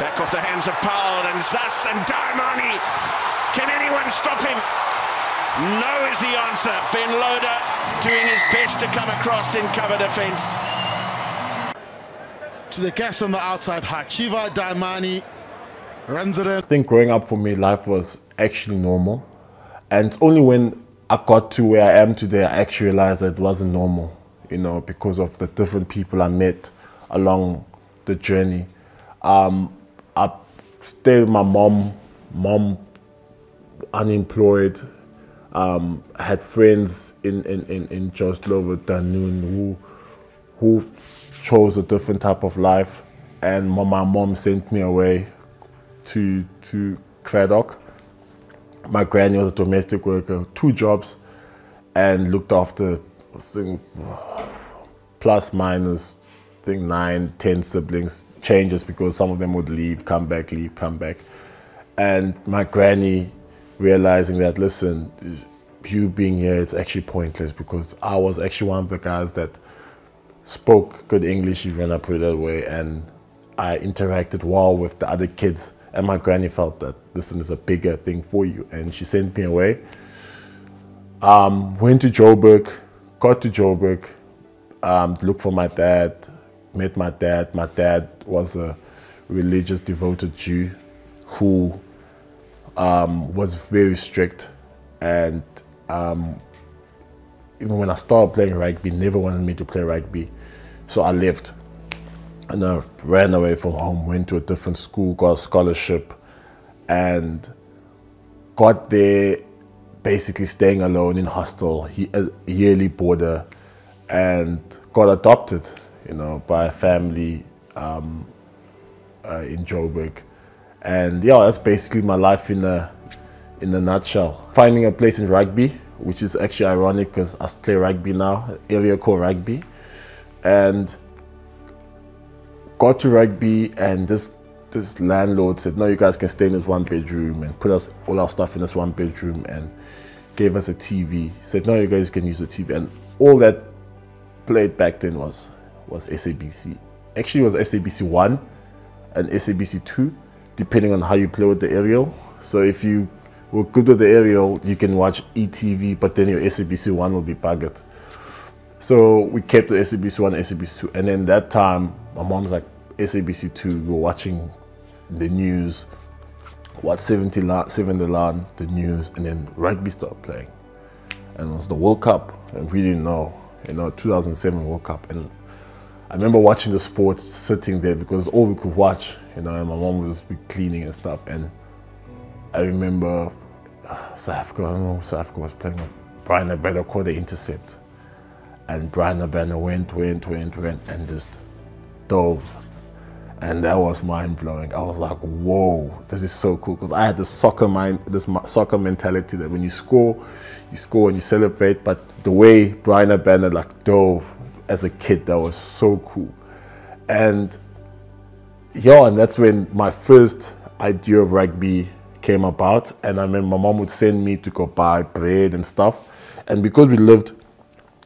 Back off the hands of Powell and Zas and Dayimani. Can anyone stop him? No is the answer. Ben Loda doing his best to come across in cover defence. To the gas on the outside, Hacjivah Dayimani runs it in. I think growing up for me, life was actually normal. And it's only when I got to where I am today, I actually realized that it wasn't normal, you know, because of the different people I met along the journey. I stayed with my mom unemployed, had friends in Joslova, Danun, who chose a different type of life, and my mom sent me away to Craddock. My granny was a domestic worker, 2 jobs, and looked after plus minus 9, 10 siblings, changes because some of them would leave, come back. And my granny realizing that, listen, you being here, it's actually pointless, because I was actually one of the guys that spoke good English, even I put it that way, and I interacted well with the other kids. And my granny felt that, listen, there's a bigger thing for you. And she sent me away. Went to Joburg, got to Joburg, looked for my dad, met my dad. My dad was a religious, devoted Jew who was very strict. And even when I started playing rugby, never wanted me to play rugby. So I left. And I ran away from home, went to a different school, got a scholarship, and got there basically staying alone in hostel, a yearly border, and got adopted, you know, by a family in Joburg. And yeah, that's basically my life in a nutshell. Finding a place in rugby, which is actually ironic because I play rugby now, area called rugby, and got to rugby, and this landlord said, no, you guys can stay in this 1 bedroom, and put us all our stuff in this 1 bedroom, and gave us a TV. Said, no, you guys can use the TV. And all that played back then was SABC. Actually, it was SABC 1 and SABC 2, depending on how you play with the aerial. So if you were good with the aerial, you can watch ETV, but then your SABC 1 will be buggered. So we kept the SABC 1 and SABC 2, and then that time, my mom's like, SABC 2, we were watching the news, what 7 Milan, the news, and then rugby started playing. And it was the World Cup, and we didn't know, you know, 2007 World Cup. And I remember watching the sport, sitting there, because all we could watch, you know, and my mom would just be cleaning and stuff. And I remember South Africa, I don't know, South Africa was playing with Brian Banner, called the intercept. And Brian Banner went, and just dove, and that was mind-blowing. I was like, whoa, this is so cool, because I had this soccer mind, this soccer mentality that when you score and you celebrate, but the way Brian Banner like dove as a kid, that was so cool. And yeah, and that's when my first idea of rugby came about. And I remember my mom would send me to go buy bread and stuff, and because we lived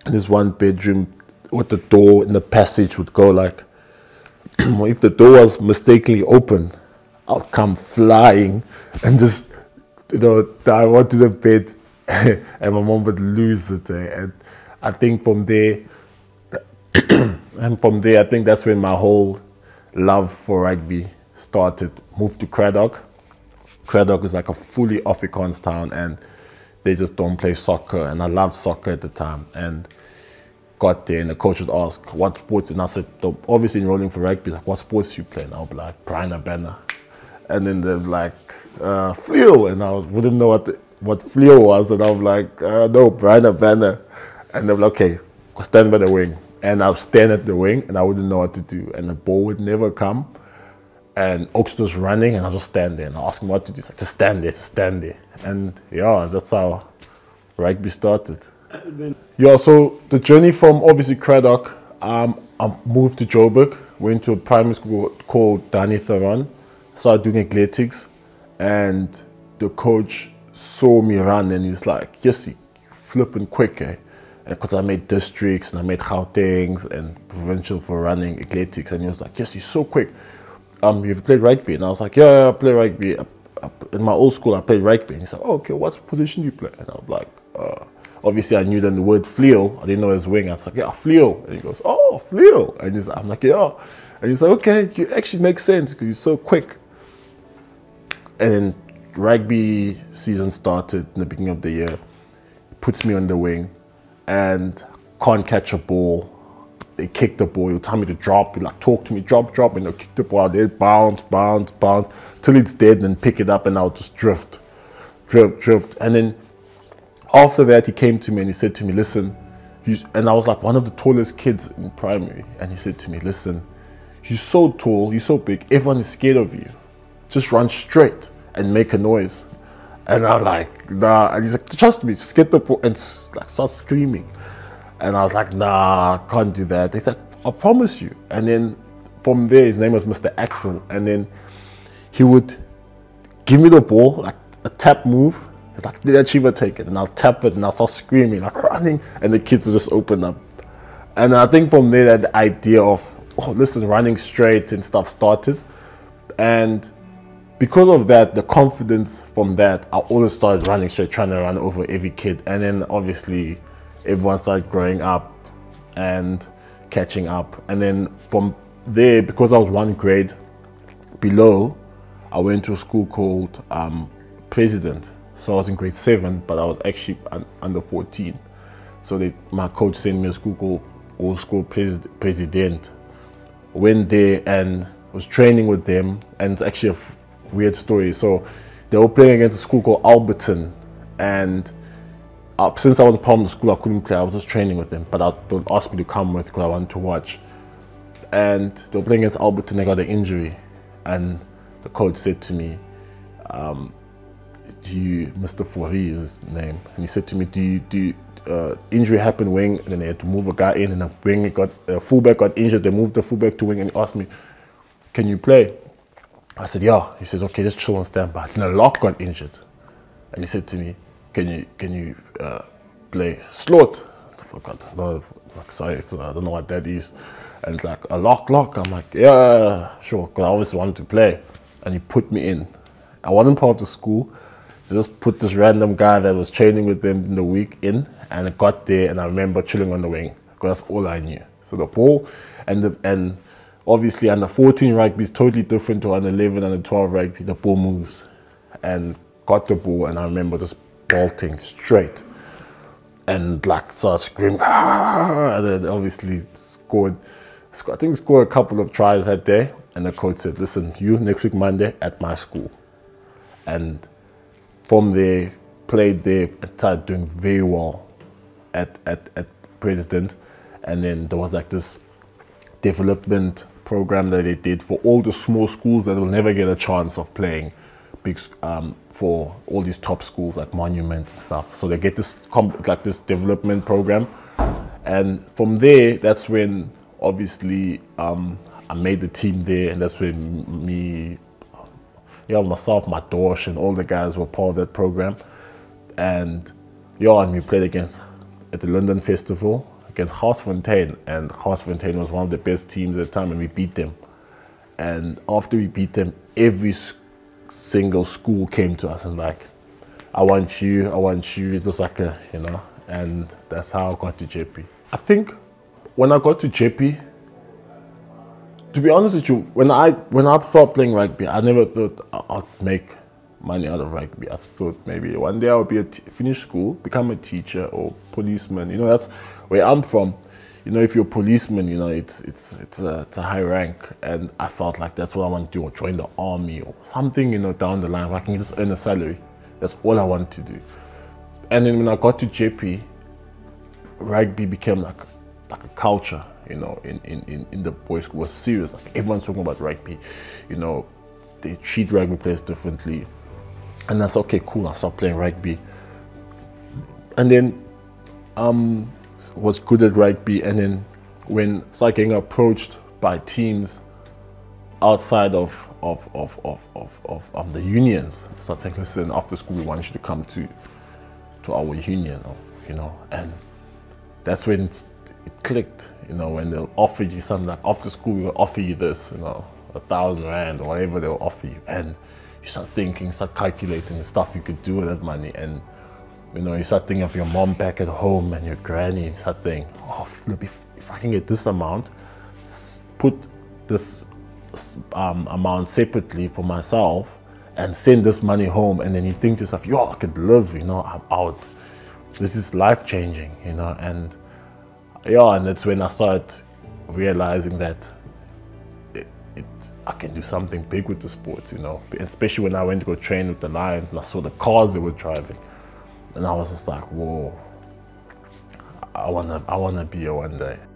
in this 1 bedroom with the door in the passage would go like, if the door was mistakenly open, I'll come flying and just, you know, dive onto the bed, and my mom would lose it. And I think from there, I think that's when my whole love for rugby started. Moved to Craddock. Craddock is like a fully Afrikaans town, and they just don't play soccer, and I loved soccer at the time. And got there, and the coach would ask, what sports? And I said, obviously enrolling for rugby, like, what sports do you play? And I'll be like, Brian Banner. And then they're like, Fleo. And I wouldn't know what Fleo was. And I'm like, no, Brian Banner. And they're like, okay, stand by the wing. And I'll stand at the wing, and I wouldn't know what to do. And the ball would never come. And Oaks was running, and I'll just stand there. And I asked him what to do. He's like, just stand there, just stand there. And yeah, that's how rugby started. Yeah, so the journey from obviously Craddock, I moved to Joburg, went to a primary school called Danitha Run, started doing athletics, and the coach saw me run, and he's like, yes, you flipping quick, eh? Because I made districts and I made Gauteng's and provincial for running athletics, and he was like, yes, you're so quick. you've played rugby? And I was like, yeah, I play rugby. In my old school, I played rugby. And he's like, oh, okay, what position do you play? And I'm like, obviously I knew then the word fleo. I didn't know his wing. I was like, yeah, fleo. And he goes, oh, fleo. And he's like, I'm like, yeah. And he's like, okay, you actually make sense because you're so quick. And then rugby season started in the beginning of the year. He puts me on the wing and can't catch a ball. They kick the ball, you'll tell me to drop, you like talk to me, drop, drop, and they'll kick the ball out there, bounce, bounce, bounce, till it's dead, then pick it up and I'll just drift, drift, drift. And then after that, he came to me and he said to me, listen, and I was like one of the tallest kids in primary, and he said to me, listen, you're so tall, you're so big, everyone is scared of you. Just run straight and make a noise. And I'm like, nah, and he's like, trust me, just get the ball and like, start screaming. And I was like, nah, can't do that. He's like, I promise you. And then from there, his name was Mr. Axel. And then he would give me the ball, like a tap move. He's like, did Hacjivah take it? And I'll tap it and I'll start screaming, like running. And the kids would just open up. And I think from there, that idea of, oh, listen, running straight and stuff started. And because of that, the confidence from that, I always started running straight, trying to run over every kid. And then obviously, everyone started growing up and catching up. And then from there, because I was one grade below, I went to a school called President. So I was in grade 7, but I was actually under 14. So my coach sent me a school called Old School President. Went there and was training with them. And it's actually a weird story. So they were playing against a school called Alberton. And since I was a part of the school, I couldn't play. I was just training with them, but they asked me to come with because I wanted to watch. And they were playing against Alberton. They got an injury, and the coach said to me, "Do you, Mr. Fourie is his name?" And he said to me, "Do you, injury happened wing, and then they had to move a guy in, and a wing got a fullback got injured. They moved the fullback to wing, and he asked me, "Can you play?" I said, "Yeah." He says, "Okay, just chill on standby." Then a lock got injured, and he said to me, Can you play slot? I forgot. No, sorry, I don't know what that is. And it's like a lock. I'm like, yeah, sure, because I always wanted to play. And he put me in. I wasn't part of the school. They just put this random guy that was training with them in the week in, and I got there. And I remember chilling on the wing because that's all I knew. So the ball and obviously under 14 rugby is totally different to under 11 and under 12 rugby. The ball moves, and got the ball. And I remember just bolting straight and like started screaming, ah! And then obviously scored a couple of tries that day. And the coach said, listen, you next week Monday at my school. And from there, played there, started doing very well at President. And then there was like this development program that they did for all the small schools that will never get a chance of playing big, for all these top schools like Monument and stuff. So they get this like this development program, and from there, that's when obviously I made the team there, and that's when myself, my Dosh, and all the guys were part of that program, and we played at the London Festival against Hoss Fontaine, and Hoss Fontaine was one of the best teams at the time, and we beat them. And after we beat them, every single school came to us and like, I want you. It was like a, and that's how I got to JP. I think when I got to JP, to be honest with you, when I started playing rugby, I never thought I'd make money out of rugby. I thought maybe one day I'll be finish school, become a teacher or policeman. That's where I'm from. If you're a policeman, it's a high rank, and I felt like that's what I want to do, or join the army or something, down the line, where I can just earn a salary. That's all I want to do. And then when I got to JP, rugby became like a culture, in the boys' school. It was serious. Like everyone's talking about rugby, they treat rugby players differently, and that's okay, cool. I started playing rugby, and then was good at rugby, and then when started getting approached by teams outside of the unions, started saying, listen, after school we want you to come to our union, and that's when it clicked, when they offered you something like, after school we'll offer you this, 1,000 rand or whatever they'll offer you, and you start thinking, start calculating the stuff you could do with that money, and you know, you start thinking of your mom back at home and your granny, and start thinking, oh flip, if I can get this amount, put this amount separately for myself and send this money home, and then you think to yourself, yo, I could live, you know, I'm out, this is life changing, you know. And yeah, and that's when I started realizing that I can do something big with the sports, you know, especially when I went to go train with the Lions and I saw the cars they were driving, and I was just like, whoa, I wanna be here one day.